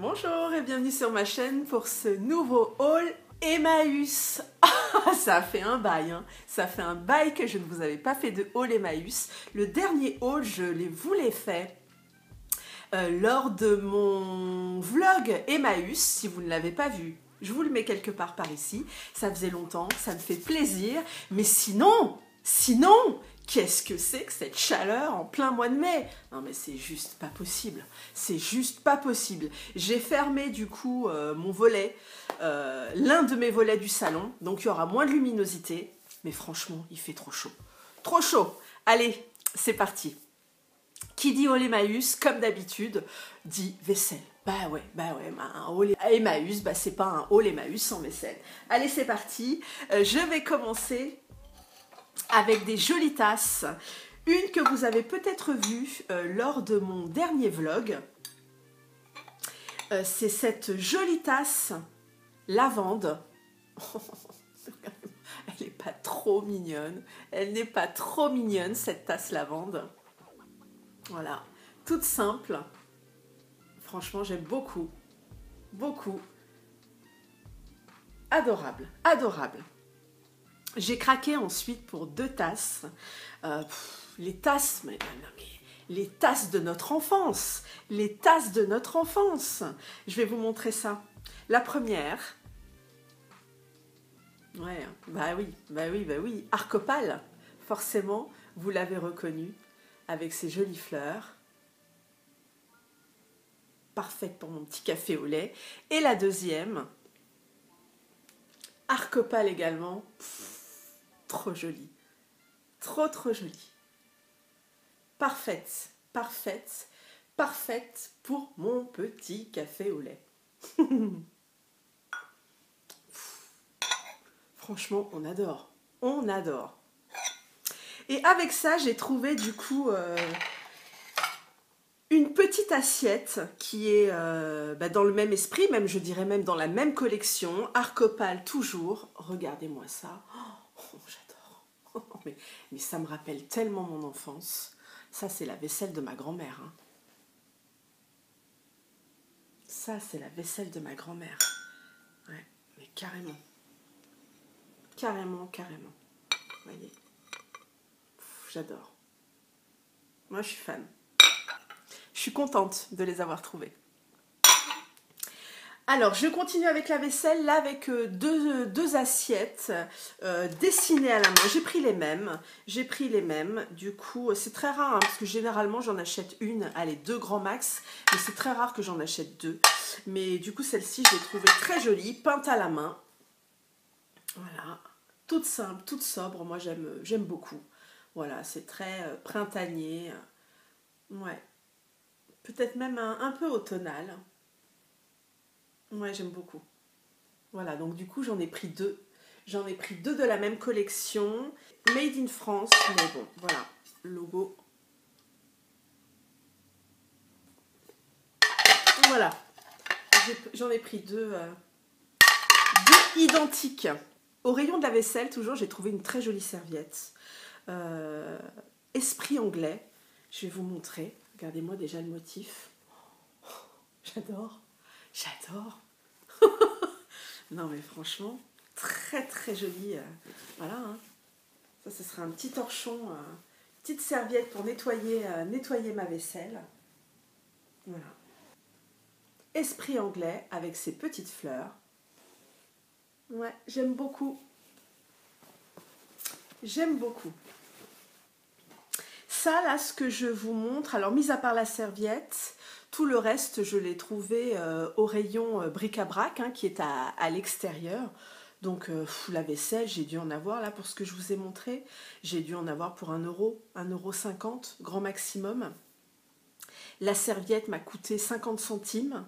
Bonjour et bienvenue sur ma chaîne pour ce nouveau haul Emmaüs. Ça fait un bail, hein. Ça fait un bail que je ne vous avais pas fait de haul Emmaüs. Le dernier haul, je vous l'ai fait lors de mon vlog Emmaüs, si vous ne l'avez pas vu. Je vous le mets quelque part par ici. Ça faisait longtemps, ça me fait plaisir. Mais sinon, qu'est-ce que c'est que cette chaleur en plein mois de mai? Non mais c'est juste pas possible. C'est juste pas possible. J'ai fermé du coup mon volet, l'un de mes volets du salon. Donc il y aura moins de luminosité. Mais franchement, il fait trop chaud. Trop chaud. Allez, c'est parti. Qui dit haul Emmaüs, comme d'habitude, dit vaisselle. Bah ouais, un haul Emmaüs, bah c'est pas un haul Emmaüs sans vaisselle. Allez, c'est parti. Je vais commencer avec des jolies tasses. Une que vous avez peut-être vue lors de mon dernier vlog. C'est cette jolie tasse lavande. Elle n'est pas trop mignonne. Elle n'est pas trop mignonne, cette tasse lavande. Voilà, toute simple. Franchement, j'aime beaucoup. Beaucoup. Adorable, adorable. J'ai craqué ensuite pour deux tasses. Les tasses, mais les tasses de notre enfance. Les tasses de notre enfance. Je vais vous montrer ça. La première. Ouais, bah oui. Arcopal, forcément, vous l'avez reconnu. Avec ses jolies fleurs. Parfaite pour mon petit café au lait. Et la deuxième. Arcopal également. Trop jolie. Trop jolie. Parfaite pour mon petit café au lait. Franchement, on adore. On adore. Et avec ça, j'ai trouvé du coup une petite assiette qui est dans le même esprit, même je dirais même dans la même collection. Arcopal toujours. Regardez-moi ça. Oh, j'adore. Oh, mais ça me rappelle tellement mon enfance. Ça, c'est la vaisselle de ma grand-mère. Hein. Ça, c'est la vaisselle de ma grand-mère. Ouais, mais carrément. Carrément. Vous voyez ? J'adore. Moi, je suis fan. Je suis contente de les avoir trouvés. Alors, je continue avec la vaisselle, là, avec deux assiettes dessinées à la main. J'ai pris les mêmes. Du coup, c'est très rare, hein, parce que généralement, j'en achète une. Allez, deux grands max. Mais c'est très rare que j'en achète deux. Mais du coup, celle-ci, je l'ai trouvée très jolie, peinte à la main. Voilà. Toute simple, toute sobre. Moi, j'aime beaucoup. Voilà, c'est très printanier. Ouais. Peut-être même un peu automnal. Ouais, j'aime beaucoup. Voilà, donc du coup, j'en ai pris deux. J'en ai pris deux de la même collection. Made in France, mais bon, voilà. Logo. Voilà. J'en ai pris deux identiques. Au rayon de la vaisselle, toujours, j'ai trouvé une très jolie serviette. Esprit anglais, je vais vous montrer. Regardez-moi déjà le motif. Oh, j'adore. Non mais franchement, très joli. Voilà. Hein. Ça, ce sera un petit torchon, petite serviette pour nettoyer ma vaisselle. Voilà. Esprit anglais avec ses petites fleurs. Ouais, j'aime beaucoup. Ça, là, ce que je vous montre, alors mis à part la serviette, tout le reste, je l'ai trouvé au rayon bric-à-brac, hein, qui est à l'extérieur. Donc, la vaisselle, j'ai dû en avoir, là, pour ce que je vous ai montré. J'ai dû en avoir pour 1,50 €, grand maximum. La serviette m'a coûté 50 centimes.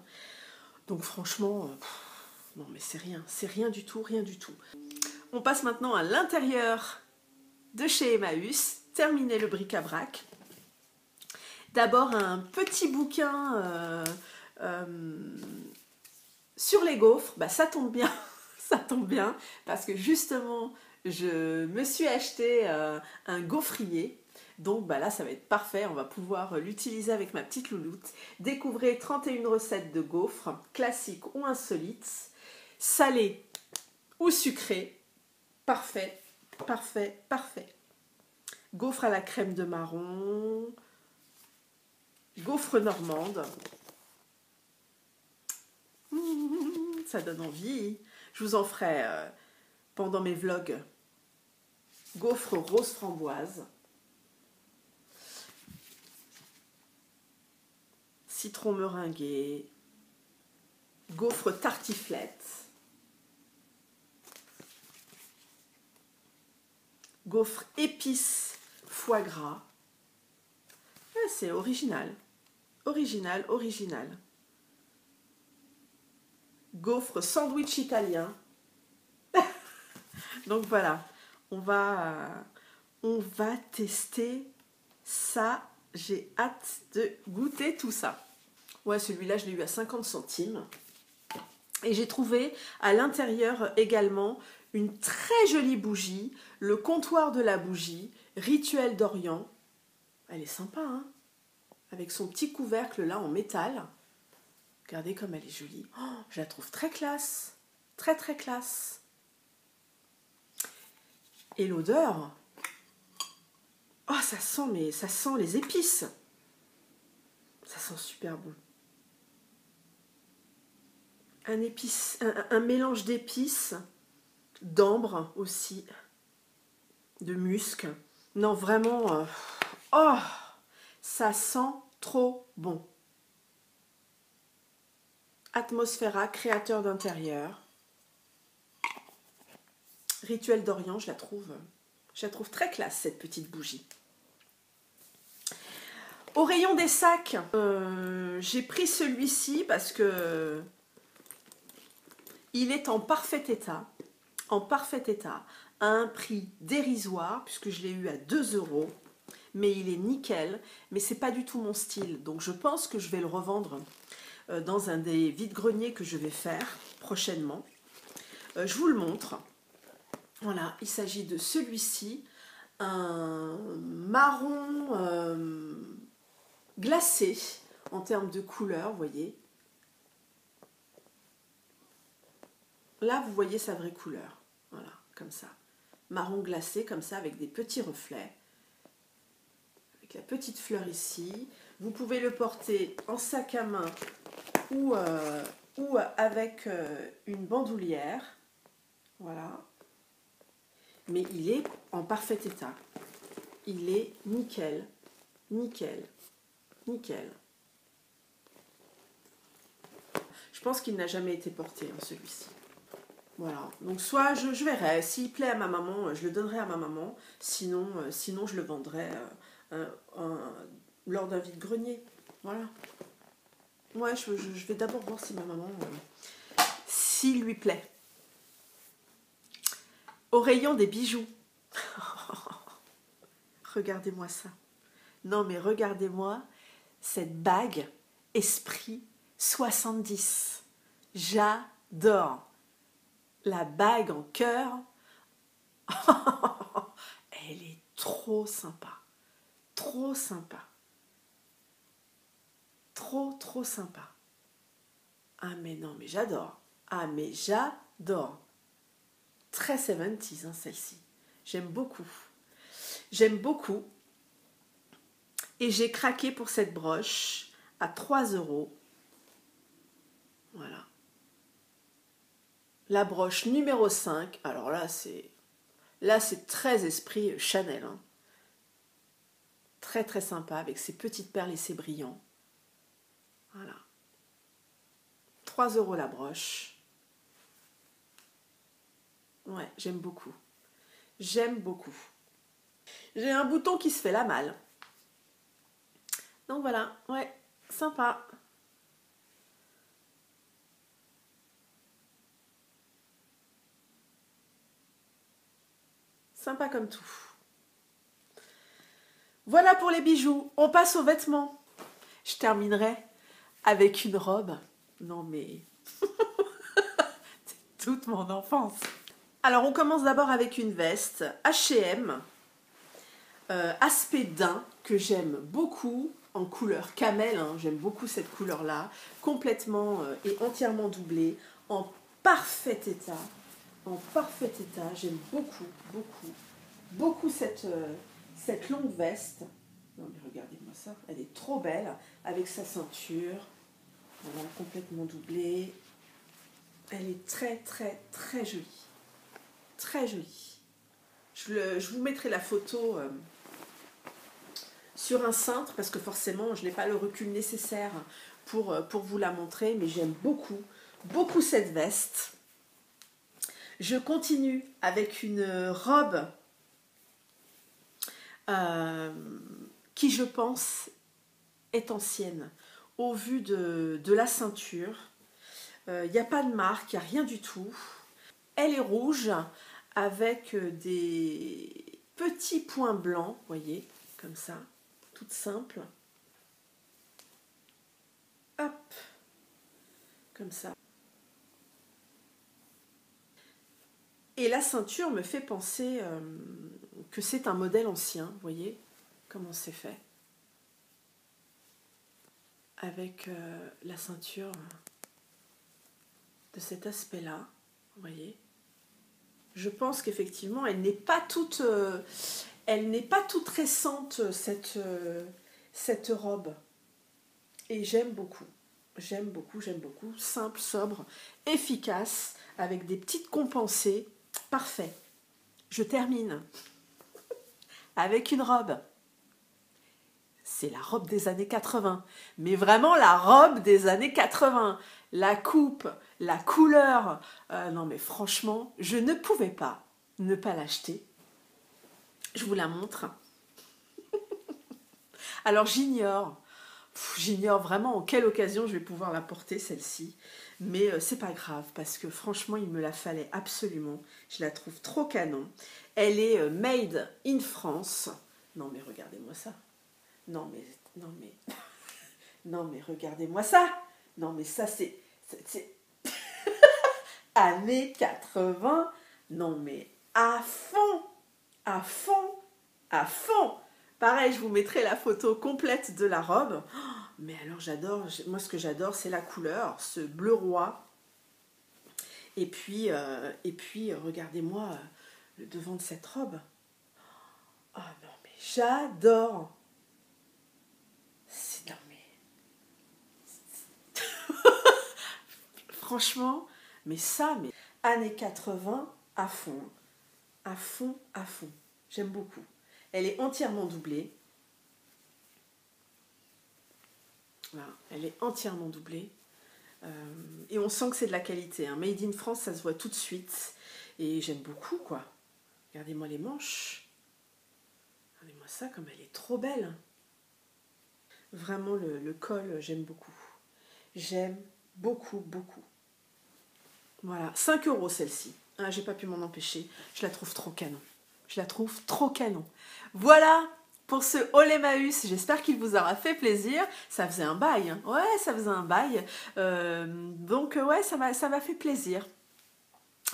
Donc, franchement, non, mais c'est rien du tout. On passe maintenant à l'intérieur de chez Emmaüs. Terminer le bric-à-brac. D'abord un petit bouquin sur les gaufres. Bah, ça tombe bien, parce que justement je me suis acheté un gaufrier. Donc bah là ça va être parfait, on va pouvoir l'utiliser avec ma petite louloute. Découvrez 31 recettes de gaufres, classiques ou insolites, salées ou sucrées. Parfait, parfait, parfait. Gaufres à la crème de marron, gaufres normandes. Ça donne envie. Je vous en ferai pendant mes vlogs. Gaufres rose framboise. Citron meringué. Gaufres tartiflette. Gaufres épices foie gras. Ah, c'est original. Original, original. Gaufres sandwich italien. Donc voilà, on va tester ça. J'ai hâte de goûter tout ça. Ouais, celui-là, je l'ai eu à 50 centimes. Et j'ai trouvé à l'intérieur également une très jolie bougie, le comptoir de la bougie, Rituel d'Orient. Elle est sympa, hein, avec son petit couvercle là en métal. Regardez comme elle est jolie. Oh, je la trouve très classe. Très, très classe. Et l'odeur. Oh, ça sent, mais ça sent les épices. Ça sent super bon. Un mélange d'épices, d'ambre aussi, de musc. Non, vraiment. Oh, ça sent trop bon. Atmosphéra, créateur d'intérieur. Rituel d'Orient, je la trouve très classe, cette petite bougie. Au rayon des sacs, j'ai pris celui-ci parce que il est en parfait état, à un prix dérisoire, puisque je l'ai eu à 2 €, mais il est nickel, mais c'est pas du tout mon style, donc je pense que je vais le revendre dans un des vides-greniers que je vais faire prochainement. Je vous le montre. Voilà, il s'agit de celui-ci, un marron glacé en termes de couleur, vous voyez. Là, vous voyez sa vraie couleur, voilà, comme ça. Marron glacé, comme ça, avec des petits reflets. Avec la petite fleur ici. Vous pouvez le porter en sac à main ou avec une bandoulière, voilà. Mais il est en parfait état. Il est nickel, nickel, nickel. Je pense qu'il n'a jamais été porté, hein, celui-ci. Voilà. Donc soit je verrai. S'il plaît à ma maman, je le donnerai à ma maman. Sinon je le vendrai lors d'un vide-grenier. Voilà. Ouais, je vais d'abord voir si ma maman... s'il lui plaît. Au rayon des bijoux. Regardez-moi ça. Non mais regardez-moi cette bague Esprit 70. J'adore. La bague en cœur. Elle est trop sympa. Trop sympa. Trop, trop sympa. Ah mais non, mais j'adore. Ah mais j'adore. Très 70s, hein, celle-ci. J'aime beaucoup. J'aime beaucoup. Et j'ai craqué pour cette broche à 3 €. Voilà. La broche numéro 5. Alors là, c'est très esprit Chanel. Hein. Très, très sympa avec ses petites perles et ses brillants. Voilà. 3 € la broche. Ouais, j'aime beaucoup. J'aime beaucoup. J'ai un bouton qui se fait la malle. Donc voilà, ouais, sympa. Sympa comme tout. Voilà pour les bijoux. On passe aux vêtements. Je terminerai avec une robe. Non mais... c'est toute mon enfance. Alors, on commence d'abord avec une veste H&M aspect daim que j'aime beaucoup en couleur camel, hein, j'aime beaucoup cette couleur là, complètement et entièrement doublée, en parfait état, j'aime beaucoup cette longue veste. Non mais regardez-moi ça, elle est trop belle avec sa ceinture, voilà, complètement doublée, elle est très jolie, je vous mettrai la photo sur un cintre parce que forcément je n'ai pas le recul nécessaire pour vous la montrer, mais j'aime beaucoup cette veste. Je continue avec une robe qui je pense est ancienne au vu de la ceinture. Il n'y a pas de marque, il n'y a rien du tout. Elle est rouge avec des petits points blancs, vous voyez, comme ça, toute simple. Hop, comme ça. Et la ceinture me fait penser que c'est un modèle ancien, vous voyez comment c'est fait. Avec la ceinture de cet aspect-là, vous voyez. Je pense qu'effectivement, elle n'est pas toute, récente cette robe. Et j'aime beaucoup. J'aime beaucoup. Simple, sobre, efficace, avec des petites compensées. Parfait. Je termine avec une robe. C'est la robe des années 80. Mais vraiment la robe des années 80. La coupe, la couleur. Non mais franchement, je ne pouvais pas ne pas l'acheter. Je vous la montre. Alors j'ignore vraiment en quelle occasion je vais pouvoir la porter celle-ci. Mais c'est pas grave parce que franchement il me la fallait absolument. Je la trouve trop canon. Elle est made in France. Non mais regardez-moi ça. Non mais regardez-moi ça. Non mais ça c'est années 80. Non mais à fond. Pareil, je vous mettrai la photo complète de la robe. Mais alors j'adore, moi ce que j'adore c'est la couleur, ce bleu roi. Et puis regardez-moi le devant de cette robe. Oh non mais j'adore. Non mais... Franchement, mais ça, mais... Années 80 à fond. À fond. J'aime beaucoup. Elle est entièrement doublée. Voilà, elle est entièrement doublée. Et on sent que c'est de la qualité. Hein. Made in France, ça se voit tout de suite. Et j'aime beaucoup, quoi. Regardez-moi les manches. Regardez-moi ça, comme elle est trop belle. Vraiment, le col, j'aime beaucoup. J'aime beaucoup. Voilà, 5 € celle-ci. Hein, j'ai pas pu m'en empêcher. Je la trouve trop canon. Voilà pour ce haul Emmaüs. J'espère qu'il vous aura fait plaisir. Ça faisait un bail. Hein. Ouais, ça faisait un bail. Donc, ouais, ça m'a fait plaisir.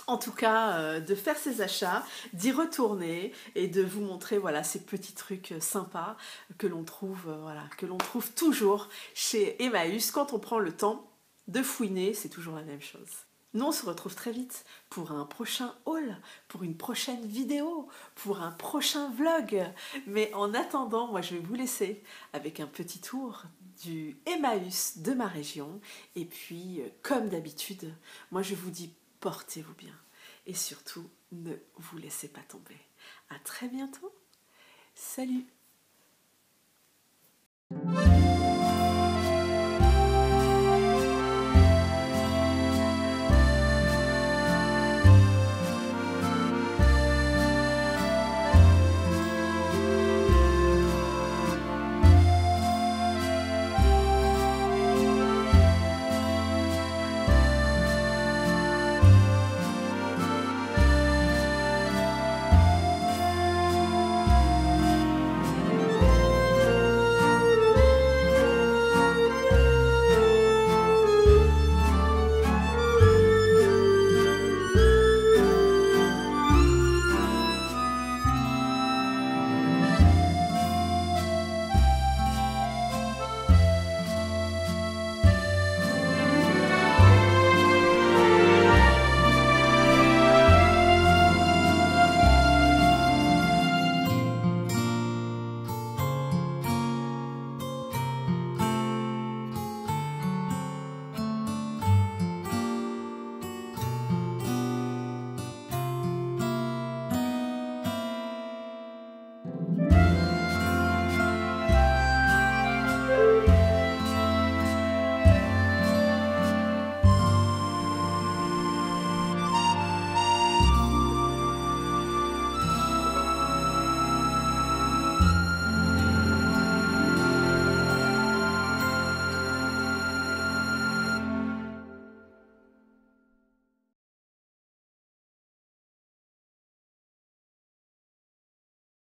En tout cas, de faire ces achats, d'y retourner et de vous montrer voilà, ces petits trucs sympas que l'on trouve, que l'on trouve toujours chez Emmaüs quand on prend le temps de fouiner, c'est toujours la même chose. Nous, on se retrouve très vite pour un prochain haul, pour une prochaine vidéo, pour un prochain vlog. Mais en attendant, moi, je vais vous laisser avec un petit tour du Emmaüs de ma région. Et puis, comme d'habitude, moi, je vous dis portez-vous bien et surtout, ne vous laissez pas tomber. À très bientôt. Salut!